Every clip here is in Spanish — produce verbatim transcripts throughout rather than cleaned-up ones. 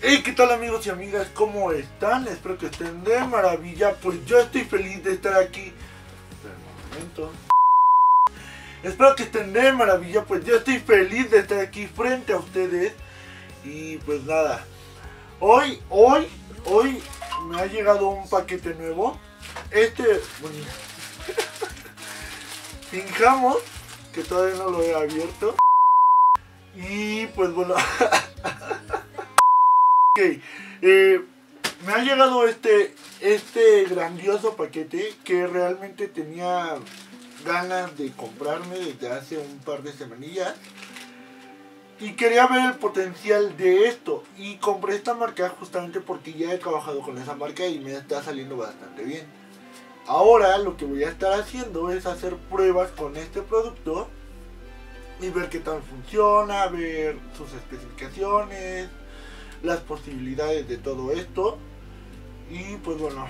Hey, ¿qué tal amigos y amigas? ¿Cómo están? Espero que estén de maravilla. Pues yo estoy feliz de estar aquí. Espera un momento. Espero que estén de maravilla. Pues yo estoy feliz de estar aquí frente a ustedes. Y pues nada. Hoy, hoy, hoy me ha llegado un paquete nuevo. Este, bueno, fijamos que todavía no lo he abierto. Y pues bueno. Okay. Eh, me ha llegado este este grandioso paquete que realmente tenía ganas de comprarme desde hace un par de semanillas y quería ver el potencial de esto, y compré esta marca justamente porque ya he trabajado con esa marca y me está saliendo bastante bien. Ahora lo que voy a estar haciendo es hacer pruebas con este producto y ver qué tal funciona, ver sus especificaciones, las posibilidades de todo esto. Y pues bueno,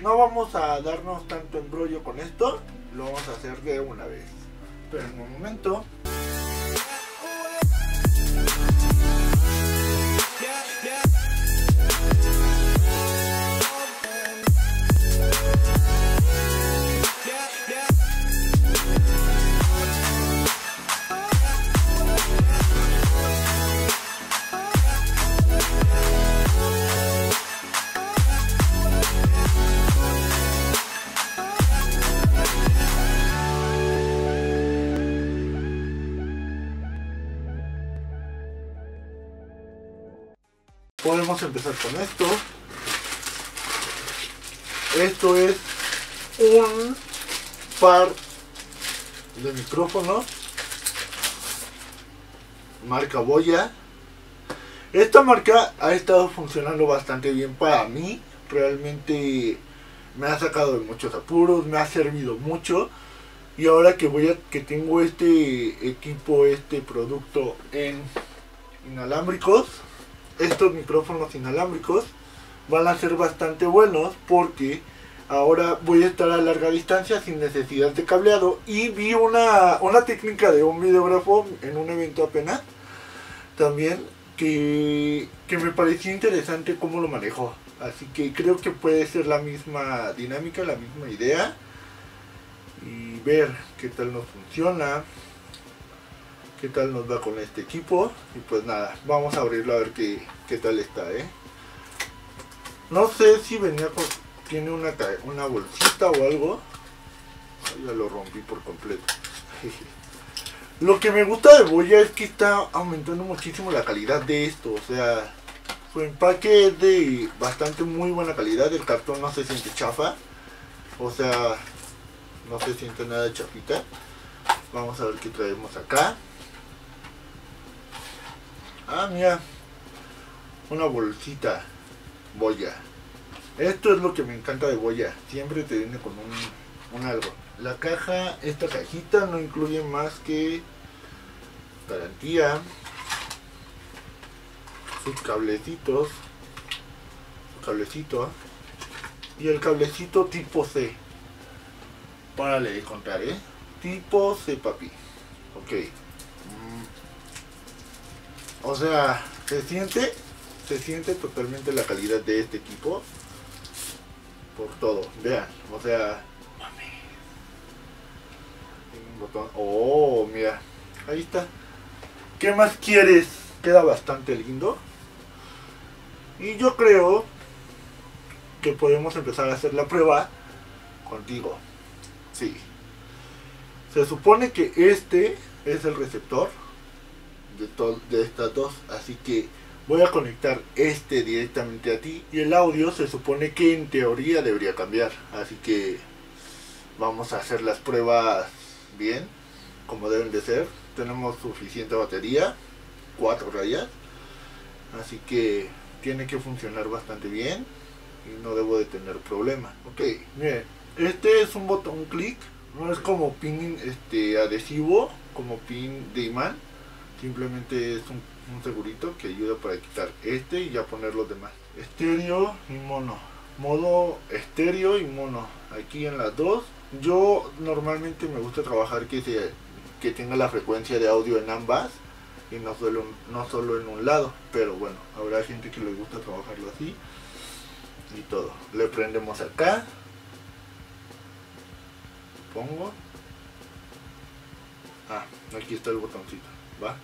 no vamos a darnos tanto embrollo con esto, lo vamos a hacer de una vez. Pero en un momento. Podemos empezar con esto. Esto es un par de micrófonos marca Boya. Esta marca ha estado funcionando bastante bien para mí. Realmente me ha sacado de muchos apuros, me ha servido mucho. Y ahora que voy a, que tengo este equipo, este producto en inalámbricos, estos micrófonos inalámbricos van a ser bastante buenos porque ahora voy a estar a larga distancia sin necesidad de cableado. Y vi una, una técnica de un videógrafo en un evento apenas también que, que me pareció interesante cómo lo manejó. Así que creo que puede ser la misma dinámica, la misma idea, y ver qué tal nos funciona, qué tal nos va con este equipo. Y pues nada, vamos a abrirlo a ver qué, qué tal está, ¿eh? No sé si venía con... tiene una, una bolsita o algo. Ay, ya lo rompí por completo. Lo que me gusta de Boya es que está aumentando muchísimo la calidad de esto. O sea, su empaque es de bastante muy buena calidad. El cartón no se siente chafa. O sea, no se siente nada chafita. Vamos a ver qué traemos acá. Ah, mira, una bolsita Boya. Esto es lo que me encanta de Boya, siempre te viene con un, un algo. La caja, esta cajita no incluye más que garantía, sus cablecitos, su cablecito y el cablecito tipo C. Párale de contar, ¿eh? Tipo C, papi. Ok. O sea, se siente, se siente totalmente la calidad de este equipo por todo. Vean, o sea, mami. Tiene un botón. Oh, mira, ahí está. ¿Qué más quieres? Queda bastante lindo. Y yo creo que podemos empezar a hacer la prueba contigo. Sí. Se supone que este es el receptor De, de estas dos, así que voy a conectar este directamente a ti, y el audio se supone que en teoría debería cambiar, así que vamos a hacer las pruebas bien, como deben de ser. Tenemos suficiente batería, cuatro rayas, así que tiene que funcionar bastante bien y no debo de tener problema. Ok, miren, este es un botón clic, no es como pin este adhesivo, como pin de imán. Simplemente es un, un segurito que ayuda para quitar este y ya poner los demás. Estéreo y mono. Modo estéreo y mono. Aquí en las dos. Yo normalmente me gusta trabajar que, se, que tenga la frecuencia de audio en ambas. y no solo, no solo en un lado, pero bueno, habrá gente que le gusta trabajarlo así y todo. Le prendemos acá, pongo, ah, aquí está el botoncito, va.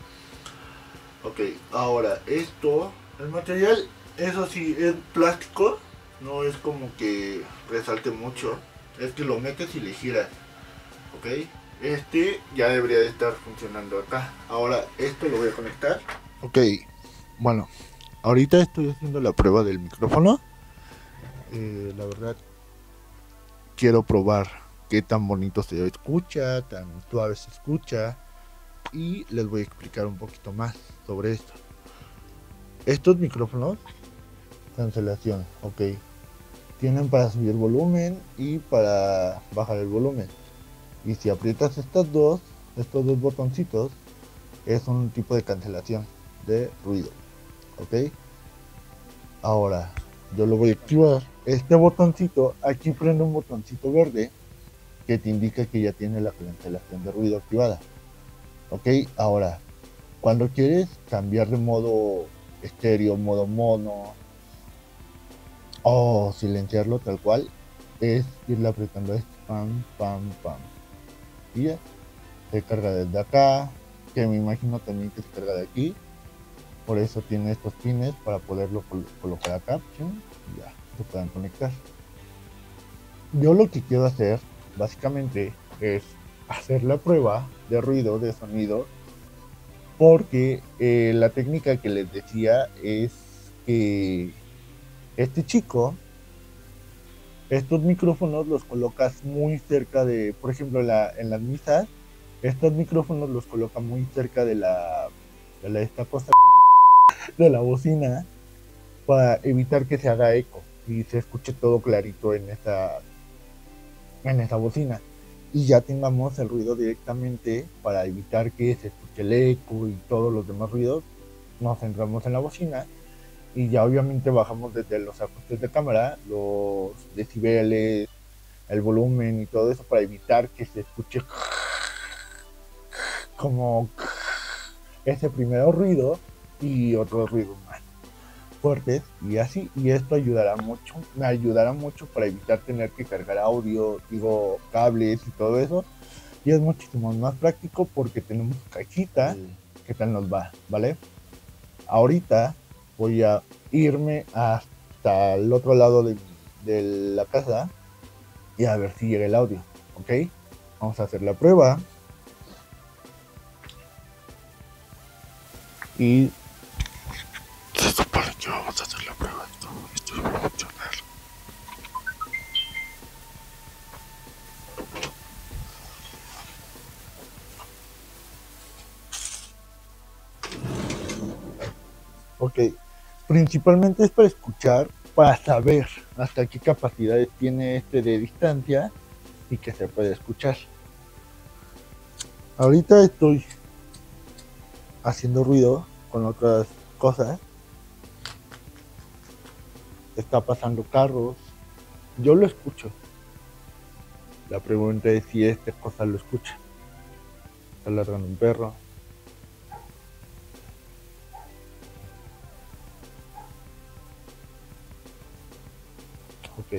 Ok, ahora esto, el material, eso sí, es plástico, no es como que resalte mucho, es que lo metes y le giras, ok. Este ya debería de estar funcionando acá. Ahora esto lo voy a conectar. Ok, bueno, ahorita estoy haciendo la prueba del micrófono. eh, La verdad quiero probar qué tan bonito se escucha, tan suave se escucha, y les voy a explicar un poquito más sobre esto. Estos micrófonos, cancelación, ok, tienen para subir volumen y para bajar el volumen. Y si aprietas estas dos, estos dos botoncitos, es un tipo de cancelación de ruido, ok. Ahora yo lo voy a activar. Este botoncito, aquí prende un botoncito verde que te indica que ya tiene la cancelación de ruido activada, ok. Ahora, cuando quieres cambiar de modo estéreo, modo mono, o silenciarlo tal cual, es irle apretando esto, pam, pam, pam. Se carga desde acá, que me imagino también que se carga de aquí, por eso tiene estos pines para poderlo col colocar acá, y ya se puedan conectar. Yo lo que quiero hacer básicamente es hacer la prueba de ruido, de sonido, porque eh, la técnica que les decía es que este chico, estos micrófonos los colocas muy cerca de, por ejemplo, la, en las misas, estos micrófonos los colocan muy cerca de la, de la esta cosa de la bocina, para evitar que se haga eco y se escuche todo clarito en esta, en esta bocina, y ya tengamos el ruido directamente para evitar que se escuche el eco y todos los demás ruidos. Nos centramos en la bocina y ya obviamente bajamos desde los ajustes de cámara los decibeles, el volumen y todo eso, para evitar que se escuche como ese primer ruido y otros ruidos más fuertes, y así. Y esto ayudará mucho, me ayudará mucho para evitar tener que cargar audio, digo, cables y todo eso, y es muchísimo más práctico porque tenemos cajita. ¿Qué tal nos va? ¿Vale? Ahorita voy a irme hasta el otro lado de, de la casa y a ver si llega el audio, ¿ok? Vamos a hacer la prueba. Y se supone que vamos a hacer la prueba. Esto, esto va a funcionar. Ok. Principalmente es para escuchar, para saber hasta qué capacidades tiene este de distancia y que se puede escuchar. Ahorita estoy haciendo ruido con otras cosas. Está pasando carros. Yo lo escucho. La pregunta es si esta cosa lo escucha. Está ladrando un perro. Ok.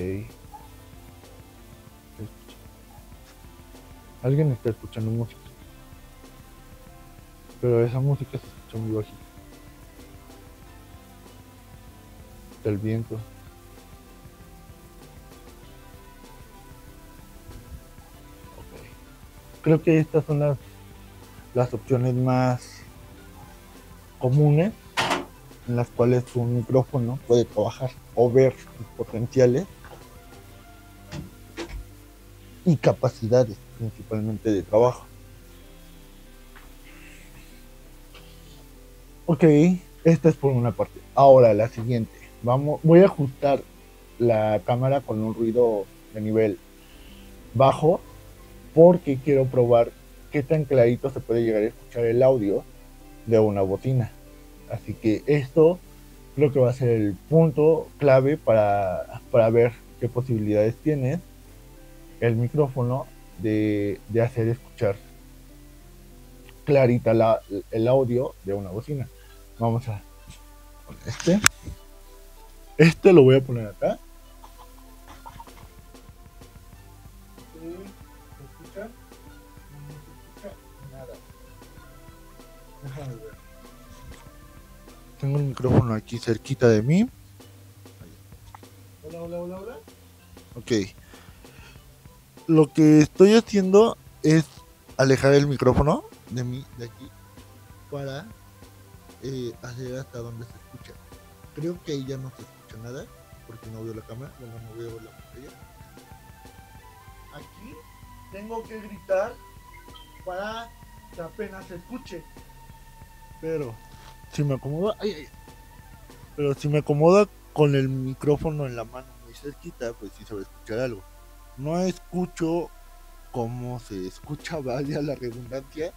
Alguien está escuchando música, pero esa música se escucha muy bajita. Está el viento. Okay. Creo que estas son las, las opciones más comunes en las cuales un micrófono puede trabajar o ver sus potenciales y capacidades, principalmente de trabajo. Ok, esta es por una parte. Ahora la siguiente, vamos, voy a ajustar la cámara con un ruido de nivel bajo porque quiero probar qué tan clarito se puede llegar a escuchar el audio de una bocina. Así que esto creo que va a ser el punto clave para, para ver qué posibilidades tiene el micrófono de, de hacer escuchar clarita la, el audio de una bocina. Vamos a poner este. Este lo voy a poner acá. ¿Se escucha? No se escucha nada. Déjame ver. Tengo un micrófono aquí cerquita de mí. Hola, hola, hola, hola. Ok. Lo que estoy haciendo es alejar el micrófono de mí, de aquí, para eh, hacer hasta donde se escucha. Creo que ahí ya no se escucha nada, porque no veo la cámara, no, no veo la pantalla. Aquí tengo que gritar para que apenas se escuche. Pero si me acomoda, ay, ay, pero si me acomoda con el micrófono en la mano muy cerquita, pues sí se va a escuchar algo. No escucho cómo se escucha, vaya la redundancia,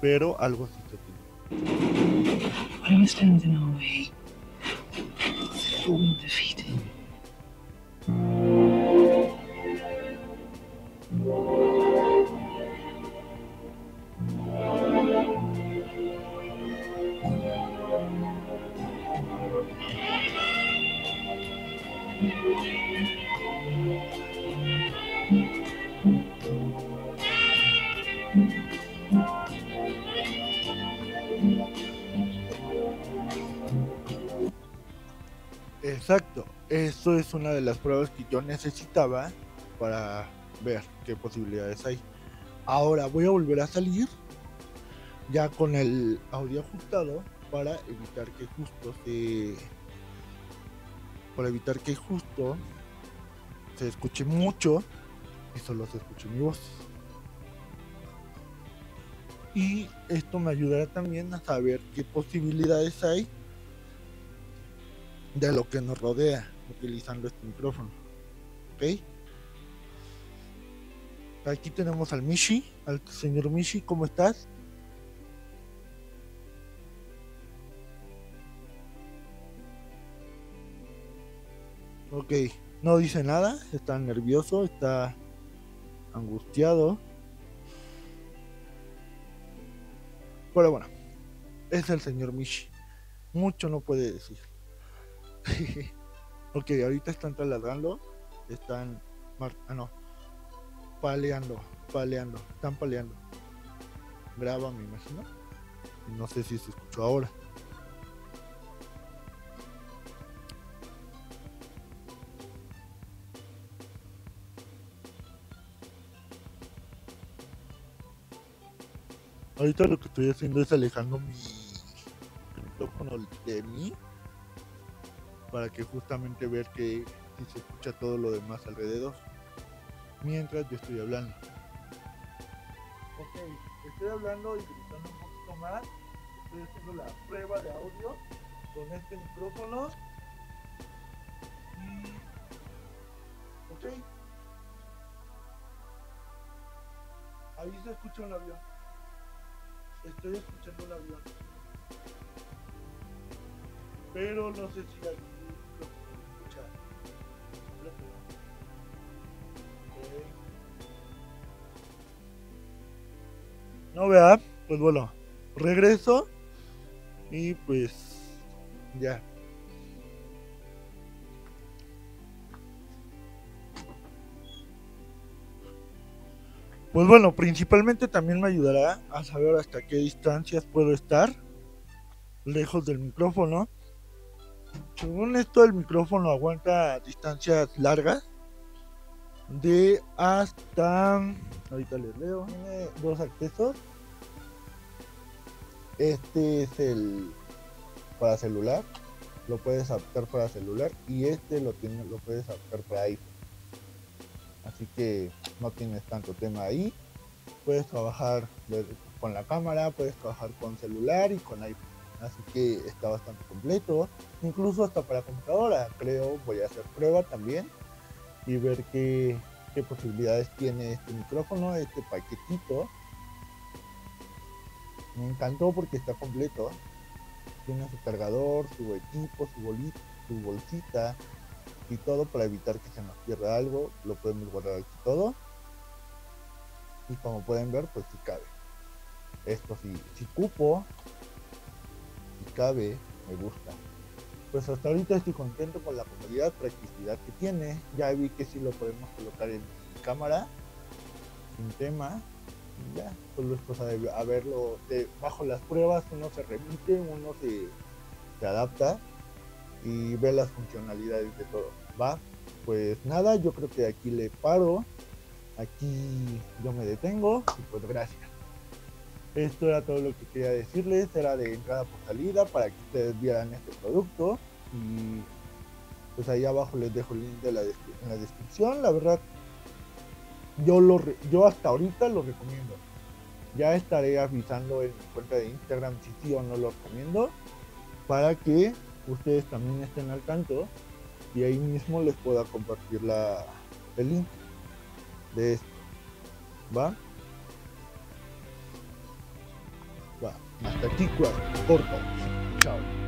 pero algo sí se tiene. When we stand in our way, we will defeat it. Exacto, eso es una de las pruebas que yo necesitaba para ver qué posibilidades hay. Ahora voy a volver a salir ya con el audio ajustado para evitar que justo se para evitar que justo se escuche mucho y solo se escuche mi voz. Y esto me ayudará también a saber qué posibilidades hay de lo que nos rodea utilizando este micrófono. Ok, aquí tenemos al Mishi, al señor Mishi. ¿Cómo estás? Ok, no dice nada, está nervioso, está angustiado, pero bueno, es el señor Mishi, mucho no puede decir. Ok, ahorita están taladrando, están mar ah, no, paleando, paleando, están paleando. Graba, me imagino. No sé si se escuchó ahora. Ahorita lo que estoy haciendo es alejando mi micrófono de mí, para que justamente ver que si se escucha todo lo demás alrededor mientras yo estoy hablando. Ok, estoy hablando y gritando un poquito más. Estoy haciendo la prueba de audio con este micrófono. Ok, ahí se escucha un avión. Estoy escuchando un avión, pero no sé si hay... No, vea, pues bueno, regreso y pues ya. Pues bueno, principalmente también me ayudará a saber hasta qué distancias puedo estar lejos del micrófono. Según esto, el micrófono aguanta distancias largas de hasta, ahorita les leo, tiene dos accesos. Este es el para celular, lo puedes adaptar para celular, y este lo tiene, lo puedes adaptar para iPhone, así que no tienes tanto tema ahí. Puedes trabajar con la cámara, puedes trabajar con celular y con iPhone, así que está bastante completo, incluso hasta para computadora. Creo voy a hacer prueba también y ver qué, qué posibilidades tiene este micrófono, este paquetito. Me encantó porque está completo, tiene su cargador, su equipo, su, bolita, su bolsita y todo, para evitar que se nos pierda algo. Lo podemos guardar aquí todo y, como pueden ver, pues sí cabe. esto sí, si cupo, si cabe, me gusta. Pues hasta ahorita estoy contento con la comodidad, practicidad que tiene. Ya vi que sí lo podemos colocar en, en cámara, sin tema. Ya, solo es cosa de haberlo, de, bajo las pruebas uno se remite, uno se, se adapta y ve las funcionalidades de todo. Va, pues nada, yo creo que aquí le paro, aquí yo me detengo y pues gracias. Esto era todo lo que quería decirles, era de entrada por salida para que ustedes vieran este producto y pues ahí abajo les dejo el link de la en la descripción. La verdad, yo, lo re yo hasta ahorita lo recomiendo. Ya estaré avisando en mi cuenta de Instagram si sí o no lo recomiendo, para que ustedes también estén al tanto y ahí mismo les pueda compartir la, el link de esto. ¿Va? Va. Hasta aquí, cuadro. Corto. Chao.